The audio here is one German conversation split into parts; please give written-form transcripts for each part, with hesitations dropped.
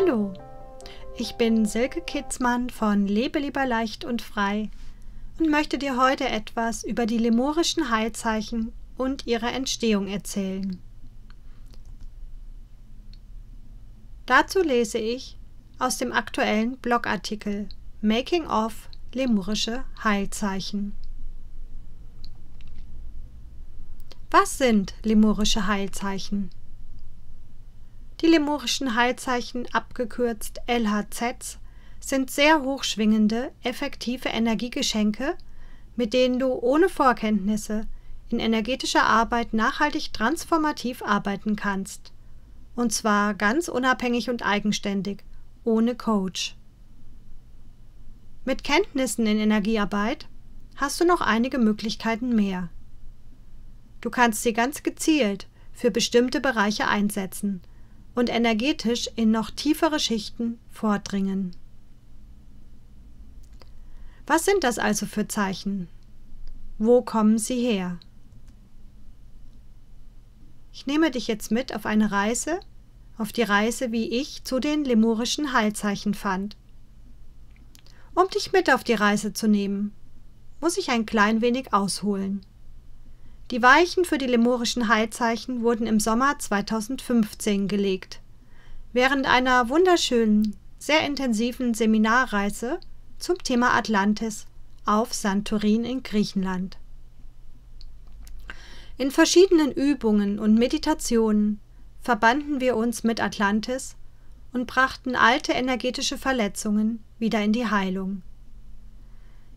Hallo, ich bin Silke Kitzmann von Lebe lieber leicht und frei und möchte dir heute etwas über die lemurischen Heilzeichen und ihre Entstehung erzählen. Dazu lese ich aus dem aktuellen Blogartikel Making of Lemurische Heilzeichen. Was sind lemurische Heilzeichen? Die lemurischen Heilzeichen, abgekürzt LHZs, sind sehr hochschwingende, effektive Energiegeschenke, mit denen du ohne Vorkenntnisse in energetischer Arbeit nachhaltig transformativ arbeiten kannst. Und zwar ganz unabhängig und eigenständig, ohne Coach. Mit Kenntnissen in Energiearbeit hast du noch einige Möglichkeiten mehr. Du kannst sie ganz gezielt für bestimmte Bereiche einsetzen und energetisch in noch tiefere Schichten vordringen. Was sind das also für Zeichen? Wo kommen sie her? Ich nehme dich jetzt mit auf eine Reise, auf die Reise, wie ich zu den lemurischen Heilzeichen fand. Um dich mit auf die Reise zu nehmen, muss ich ein klein wenig ausholen. Die Weichen für die lemurischen Heilzeichen wurden im Sommer 2015 gelegt, während einer wunderschönen, sehr intensiven Seminarreise zum Thema Atlantis auf Santorin in Griechenland. In verschiedenen Übungen und Meditationen verbanden wir uns mit Atlantis und brachten alte energetische Verletzungen wieder in die Heilung.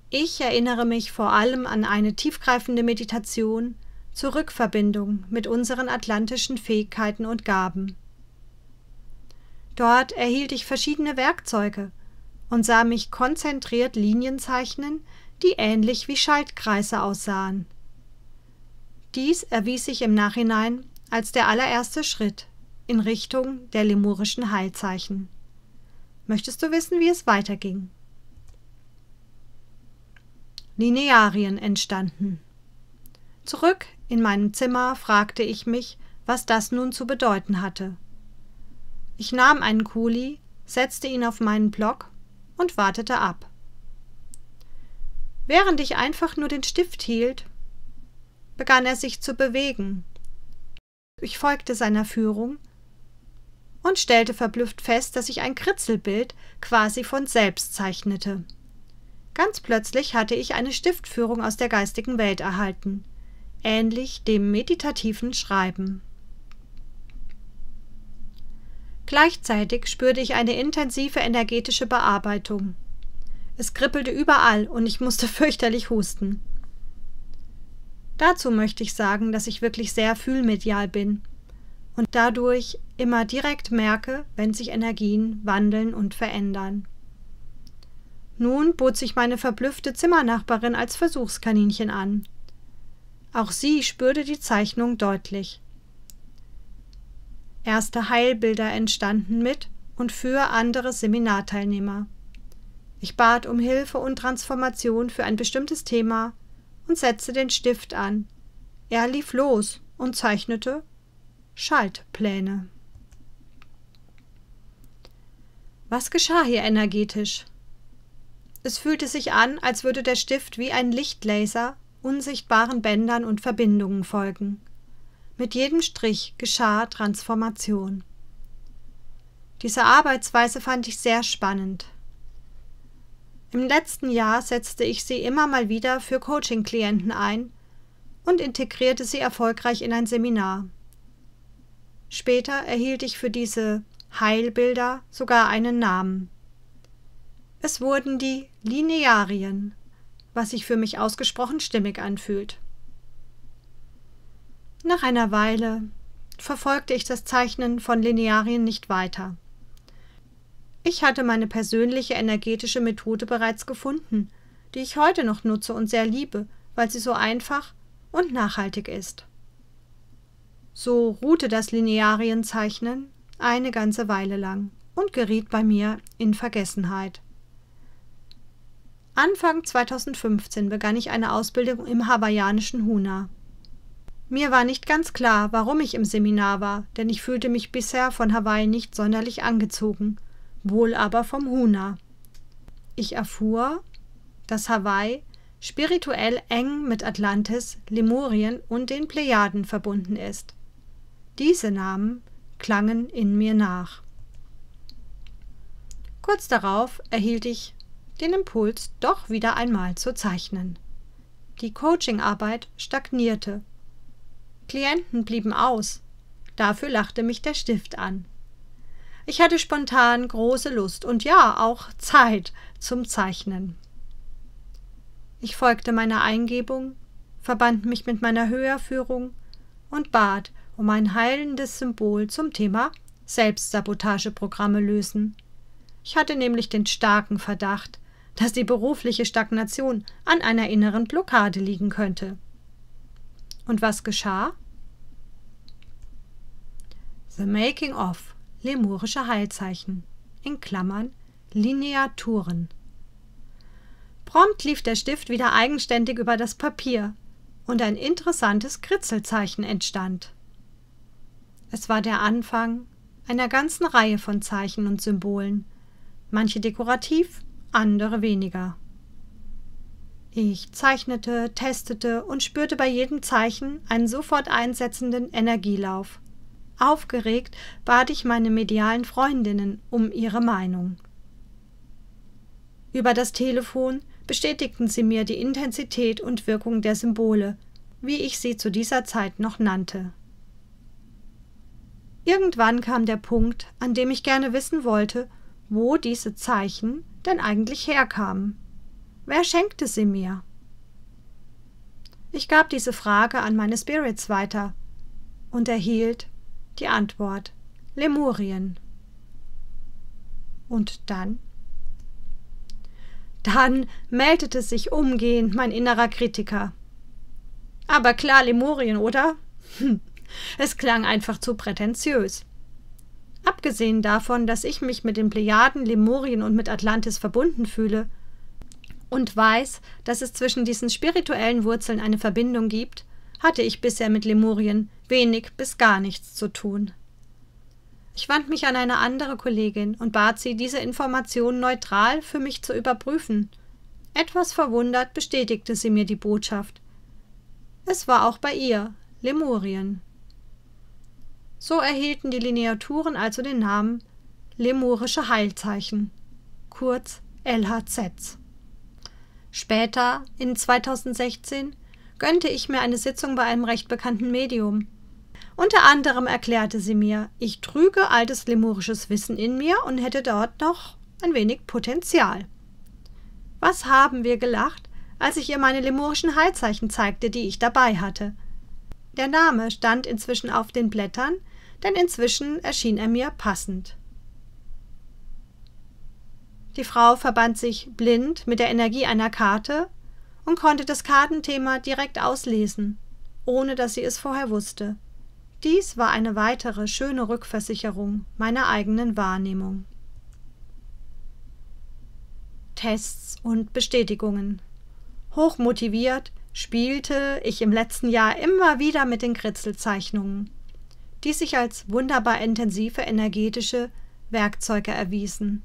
Ich erinnere mich vor allem an eine tiefgreifende Meditation zur Rückverbindung mit unseren atlantischen Fähigkeiten und Gaben. Dort erhielt ich verschiedene Werkzeuge und sah mich konzentriert Linien zeichnen, die ähnlich wie Schaltkreise aussahen. Dies erwies sich im Nachhinein als der allererste Schritt in Richtung der lemurischen Heilzeichen. Möchtest du wissen, wie es weiterging? Linearien entstanden. Zurück in meinem Zimmer fragte ich mich, was das nun zu bedeuten hatte. Ich nahm einen Kuli, setzte ihn auf meinen Block und wartete ab. Während ich einfach nur den Stift hielt, begann er sich zu bewegen. Ich folgte seiner Führung und stellte verblüfft fest, dass ich ein Kritzelbild quasi von selbst zeichnete. Ganz plötzlich hatte ich eine Stiftführung aus der geistigen Welt erhalten, ähnlich dem meditativen Schreiben. Gleichzeitig spürte ich eine intensive energetische Bearbeitung. Es kribbelte überall und ich musste fürchterlich husten. Dazu möchte ich sagen, dass ich wirklich sehr fühlmedial bin und dadurch immer direkt merke, wenn sich Energien wandeln und verändern. Nun bot sich meine verblüffte Zimmernachbarin als Versuchskaninchen an. Auch sie spürte die Zeichnung deutlich. Erste Heilbilder entstanden mit und für andere Seminarteilnehmer. Ich bat um Hilfe und Transformation für ein bestimmtes Thema und setzte den Stift an. Er lief los und zeichnete Schaltpläne. Was geschah hier energetisch? Es fühlte sich an, als würde der Stift wie ein Lichtlaser unsichtbaren Bändern und Verbindungen folgen. Mit jedem Strich geschah Transformation. Diese Arbeitsweise fand ich sehr spannend. Im letzten Jahr setzte ich sie immer mal wieder für Coaching-Klienten ein und integrierte sie erfolgreich in ein Seminar. Später erhielt ich für diese Heilbilder sogar einen Namen. Es wurden die Linearien, was sich für mich ausgesprochen stimmig anfühlt. Nach einer Weile verfolgte ich das Zeichnen von Linearien nicht weiter. Ich hatte meine persönliche energetische Methode bereits gefunden, die ich heute noch nutze und sehr liebe, weil sie so einfach und nachhaltig ist. So ruhte das Linearienzeichnen eine ganze Weile lang und geriet bei mir in Vergessenheit. Anfang 2015 begann ich eine Ausbildung im hawaiianischen Huna. Mir war nicht ganz klar, warum ich im Seminar war, denn ich fühlte mich bisher von Hawaii nicht sonderlich angezogen wohl aber vom Huna. Ich erfuhr, dass Hawaii spirituell eng mit Atlantis, Lemurien und den Plejaden verbunden ist. Diese Namen klangen in mir nach. Kurz darauf erhielt ich den Impuls, doch wieder einmal zu zeichnen. Die Coachingarbeit stagnierte. Klienten blieben aus. Dafür lachte mich der Stift an. Ich hatte spontan große Lust und ja, auch Zeit zum Zeichnen. Ich folgte meiner Eingebung, verband mich mit meiner Höherführung und bat um ein heilendes Symbol zum Thema Selbstsabotageprogramme lösen. Ich hatte nämlich den starken Verdacht, dass die berufliche Stagnation an einer inneren Blockade liegen könnte. Und was geschah? The Making of Lemurische Heilzeichen, in Klammern Lineaturen. Prompt lief der Stift wieder eigenständig über das Papier und ein interessantes Kritzelzeichen entstand. Es war der Anfang einer ganzen Reihe von Zeichen und Symbolen, manche dekorativ, andere weniger. Ich zeichnete, testete und spürte bei jedem Zeichen einen sofort einsetzenden Energielauf. Aufgeregt bat ich meine medialen Freundinnen um ihre Meinung. Über das Telefon bestätigten sie mir die Intensität und Wirkung der Symbole, wie ich sie zu dieser Zeit noch nannte. Irgendwann kam der Punkt, an dem ich gerne wissen wollte, wo diese Zeichen denn eigentlich herkamen. Wer schenkte sie mir? Ich gab diese Frage an meine Spirits weiter und erhielt die Antwort: Lemurien. Und dann? Dann meldete sich umgehend mein innerer Kritiker. Aber klar, Lemurien, oder? Es klang einfach zu prätentiös. Abgesehen davon, dass ich mich mit den Plejaden, Lemurien und mit Atlantis verbunden fühle und weiß, dass es zwischen diesen spirituellen Wurzeln eine Verbindung gibt, hatte ich bisher mit Lemurien wenig bis gar nichts zu tun. Ich wandte mich an eine andere Kollegin und bat sie, diese Information neutral für mich zu überprüfen. Etwas verwundert bestätigte sie mir die Botschaft. Es war auch bei ihr Lemurien. So erhielten die Lineaturen also den Namen Lemurische Heilzeichen, kurz LHZ. Später, in 2016, gönnte ich mir eine Sitzung bei einem recht bekannten Medium. Unter anderem erklärte sie mir, ich trüge altes lemurisches Wissen in mir und hätte dort noch ein wenig Potenzial. Was haben wir gelacht, als ich ihr meine lemurischen Heilzeichen zeigte, die ich dabei hatte. Der Name stand inzwischen auf den Blättern, denn inzwischen erschien er mir passend. Die Frau verband sich blind mit der Energie einer Karte und konnte das Kartenthema direkt auslesen, ohne dass sie es vorher wusste. Dies war eine weitere schöne Rückversicherung meiner eigenen Wahrnehmung. Tests und Bestätigungen. Hochmotiviert spielte ich im letzten Jahr immer wieder mit den Kritzelzeichnungen, die sich als wunderbar intensive energetische Werkzeuge erwiesen.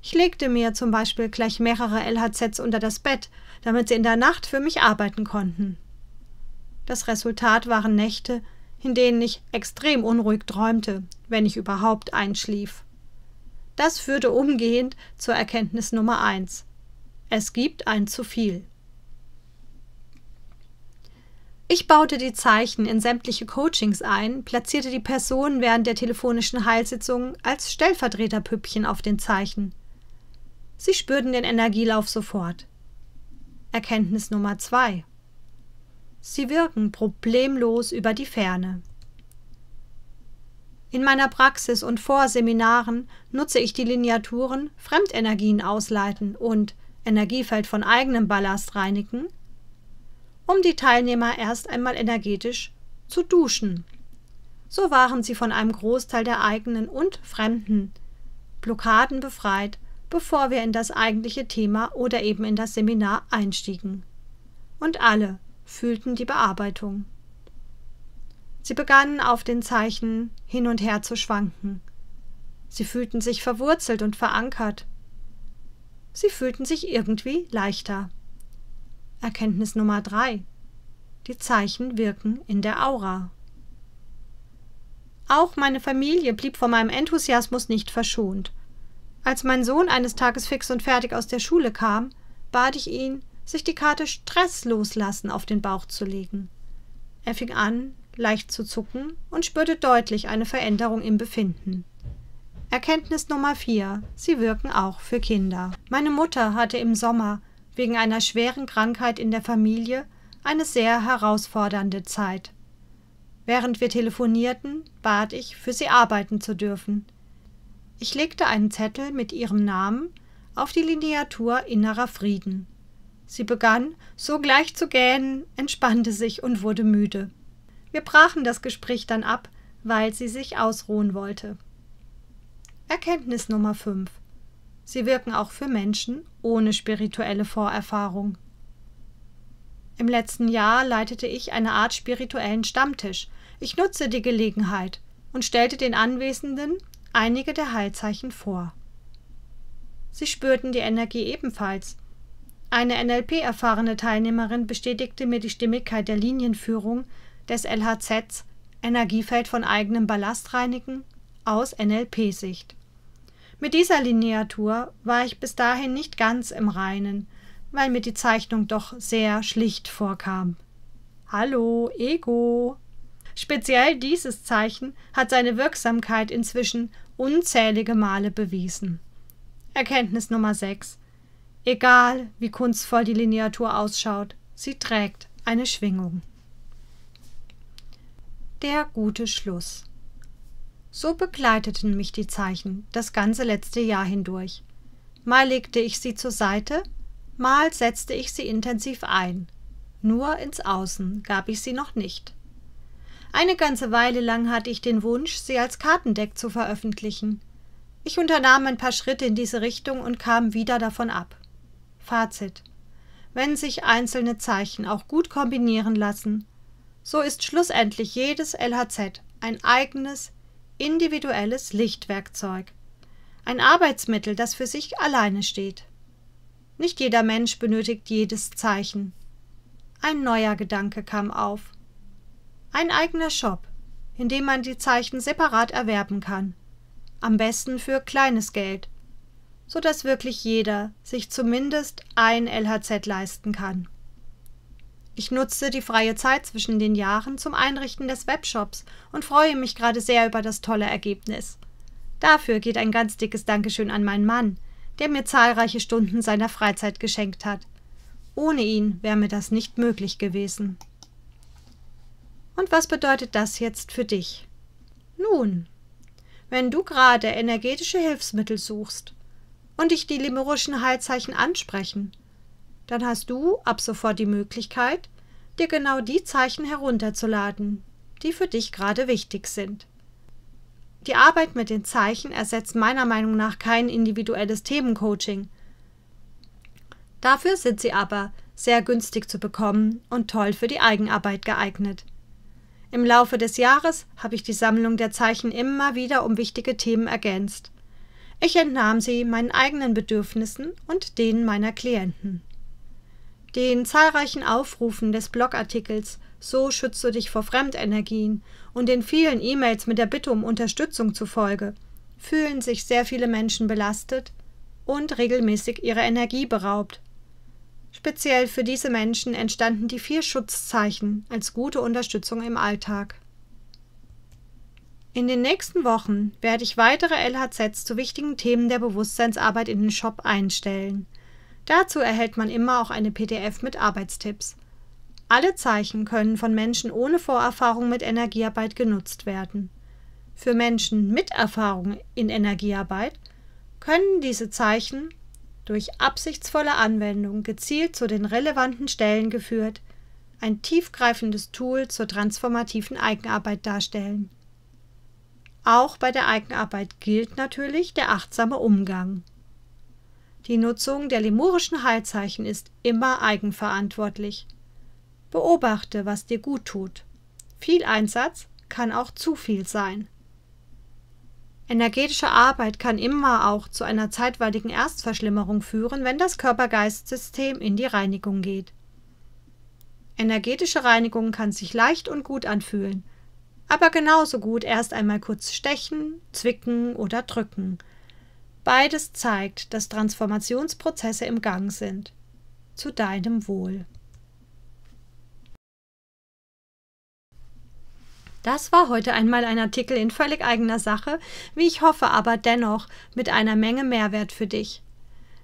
Ich legte mir zum Beispiel gleich mehrere LHZs unter das Bett, damit sie in der Nacht für mich arbeiten konnten. Das Resultat waren Nächte, in denen ich extrem unruhig träumte, wenn ich überhaupt einschlief. Das führte umgehend zur Erkenntnis Nummer 1: Es gibt ein zu viel. Ich baute die Zeichen in sämtliche Coachings ein, platzierte die Personen während der telefonischen Heilsitzungen als Stellvertreterpüppchen auf den Zeichen. Sie spürten den Energielauf sofort. Erkenntnis Nummer 2: Sie wirken problemlos über die Ferne. In meiner Praxis und vor Seminaren nutze ich die Lineaturen Fremdenergien ausleiten und Energiefeld von eigenem Ballast reinigen, um die Teilnehmer erst einmal energetisch zu duschen. So waren sie von einem Großteil der eigenen und fremden Blockaden befreit, bevor wir in das eigentliche Thema oder eben in das Seminar einstiegen. Und alle fühlten die Bearbeitung. Sie begannen auf den Zeichen hin und her zu schwanken. Sie fühlten sich verwurzelt und verankert. Sie fühlten sich irgendwie leichter. Erkenntnis Nummer 3. Die Zeichen wirken in der Aura. Auch meine Familie blieb vor meinem Enthusiasmus nicht verschont. Als mein Sohn eines Tages fix und fertig aus der Schule kam, bat ich ihn, sich die Karte Stress loslassen auf den Bauch zu legen. Er fing an, leicht zu zucken und spürte deutlich eine Veränderung im Befinden. Erkenntnis Nummer 4. Sie wirken auch für Kinder. Meine Mutter hatte im Sommer wegen einer schweren Krankheit in der Familie eine sehr herausfordernde Zeit. Während wir telefonierten, bat ich, für sie arbeiten zu dürfen. Ich legte einen Zettel mit ihrem Namen auf die Lineatur Innerer Frieden. Sie begann sogleich zu gähnen, entspannte sich und wurde müde. Wir brachen das Gespräch dann ab, weil sie sich ausruhen wollte. Erkenntnis Nummer 5. Sie wirken auch für Menschen ohne spirituelle Vorerfahrung. Im letzten Jahr leitete ich eine Art spirituellen Stammtisch. Ich nutzte die Gelegenheit und stellte den Anwesenden einige der Heilzeichen vor. Sie spürten die Energie ebenfalls. Eine NLP-erfahrene Teilnehmerin bestätigte mir die Stimmigkeit der Linienführung des LHZs, Energiefeld von eigenem Ballast reinigen, aus NLP-Sicht. Mit dieser Lineatur war ich bis dahin nicht ganz im Reinen, weil mir die Zeichnung doch sehr schlicht vorkam. Hallo, Ego! Speziell dieses Zeichen hat seine Wirksamkeit inzwischen unzählige Male bewiesen. Erkenntnis Nummer 6. Egal, wie kunstvoll die Lineatur ausschaut, sie trägt eine Schwingung. Der gute Schluss. So begleiteten mich die Zeichen das ganze letzte Jahr hindurch. Mal legte ich sie zur Seite, mal setzte ich sie intensiv ein. Nur ins Außen gab ich sie noch nicht. Eine ganze Weile lang hatte ich den Wunsch, sie als Kartendeck zu veröffentlichen. Ich unternahm ein paar Schritte in diese Richtung und kam wieder davon ab. Fazit: Wenn sich einzelne Zeichen auch gut kombinieren lassen, so ist schlussendlich jedes LHZ ein eigenes, individuelles Lichtwerkzeug. Ein Arbeitsmittel, das für sich alleine steht. Nicht jeder Mensch benötigt jedes Zeichen. Ein neuer Gedanke kam auf. Ein eigener Shop, in dem man die Zeichen separat erwerben kann. Am besten für kleines Geld, sodass wirklich jeder sich zumindest ein LHZ leisten kann. Ich nutzte die freie Zeit zwischen den Jahren zum Einrichten des Webshops und freue mich gerade sehr über das tolle Ergebnis. Dafür geht ein ganz dickes Dankeschön an meinen Mann, der mir zahlreiche Stunden seiner Freizeit geschenkt hat. Ohne ihn wäre mir das nicht möglich gewesen. Und was bedeutet das jetzt für dich? Nun, wenn du gerade energetische Hilfsmittel suchst und dich die lemurischen Heilzeichen ansprechen, dann hast du ab sofort die Möglichkeit, dir genau die Zeichen herunterzuladen, die für dich gerade wichtig sind. Die Arbeit mit den Zeichen ersetzt meiner Meinung nach kein individuelles Themencoaching. Dafür sind sie aber sehr günstig zu bekommen und toll für die Eigenarbeit geeignet. Im Laufe des Jahres habe ich die Sammlung der Zeichen immer wieder um wichtige Themen ergänzt. Ich entnahm sie meinen eigenen Bedürfnissen und denen meiner Klienten. Den zahlreichen Aufrufen des Blogartikels »So schützt du dich vor Fremdenergien« und den vielen E-Mails mit der Bitte um Unterstützung zufolge fühlen sich sehr viele Menschen belastet und regelmäßig ihrer Energie beraubt. Speziell für diese Menschen entstanden die 4 Schutzzeichen als gute Unterstützung im Alltag. In den nächsten Wochen werde ich weitere LHZs zu wichtigen Themen der Bewusstseinsarbeit in den Shop einstellen. Dazu erhält man immer auch eine PDF mit Arbeitstipps. Alle Zeichen können von Menschen ohne Vorerfahrung mit Energiearbeit genutzt werden. Für Menschen mit Erfahrung in Energiearbeit können diese Zeichen durch absichtsvolle Anwendung gezielt zu den relevanten Stellen geführt ein tiefgreifendes Tool zur transformativen Eigenarbeit darstellen. Auch bei der Eigenarbeit gilt natürlich der achtsame Umgang. Die Nutzung der lemurischen Heilzeichen ist immer eigenverantwortlich. Beobachte, was dir gut tut. Viel Einsatz kann auch zu viel sein. Energetische Arbeit kann immer auch zu einer zeitweiligen Erstverschlimmerung führen, wenn das Körper-Geist-System in die Reinigung geht. Energetische Reinigung kann sich leicht und gut anfühlen, aber genauso gut erst einmal kurz stechen, zwicken oder drücken. Beides zeigt, dass Transformationsprozesse im Gang sind. Zu deinem Wohl. Das war heute einmal ein Artikel in völlig eigener Sache, wie ich hoffe, aber dennoch mit einer Menge Mehrwert für dich.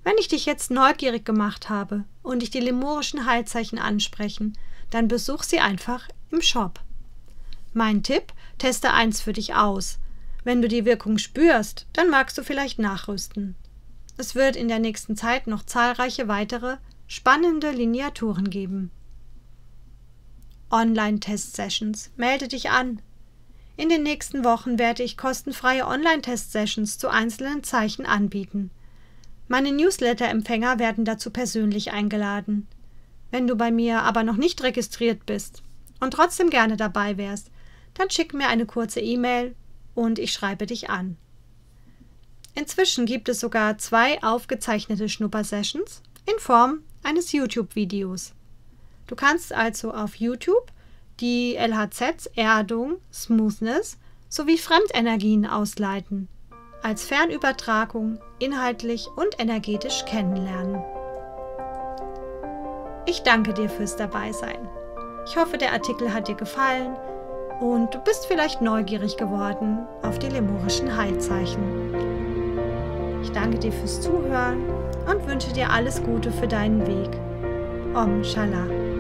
Wenn ich dich jetzt neugierig gemacht habe und dich die lemurischen Heilzeichen ansprechen, dann besuch sie einfach im Shop. Mein Tipp, teste eins für dich aus. Wenn du die Wirkung spürst, dann magst du vielleicht nachrüsten. Es wird in der nächsten Zeit noch zahlreiche weitere spannende Lineaturen geben. Online-Test-Sessions. Melde dich an. In den nächsten Wochen werde ich kostenfreie Online-Test-Sessions zu einzelnen Zeichen anbieten. Meine Newsletter-Empfänger werden dazu persönlich eingeladen. Wenn du bei mir aber noch nicht registriert bist und trotzdem gerne dabei wärst, dann schick mir eine kurze E-Mail und ich schreibe dich an. Inzwischen gibt es sogar 2 aufgezeichnete Schnupper-Sessions in Form eines YouTube-Videos. Du kannst also auf YouTube die LHZs Erdung, Smoothness sowie Fremdenergien ausleiten, als Fernübertragung inhaltlich und energetisch kennenlernen. Ich danke dir fürs Dabeisein. Ich hoffe, der Artikel hat dir gefallen und du bist vielleicht neugierig geworden auf die lemurischen Heilzeichen. Ich danke dir fürs Zuhören und wünsche dir alles Gute für deinen Weg. Om Shala.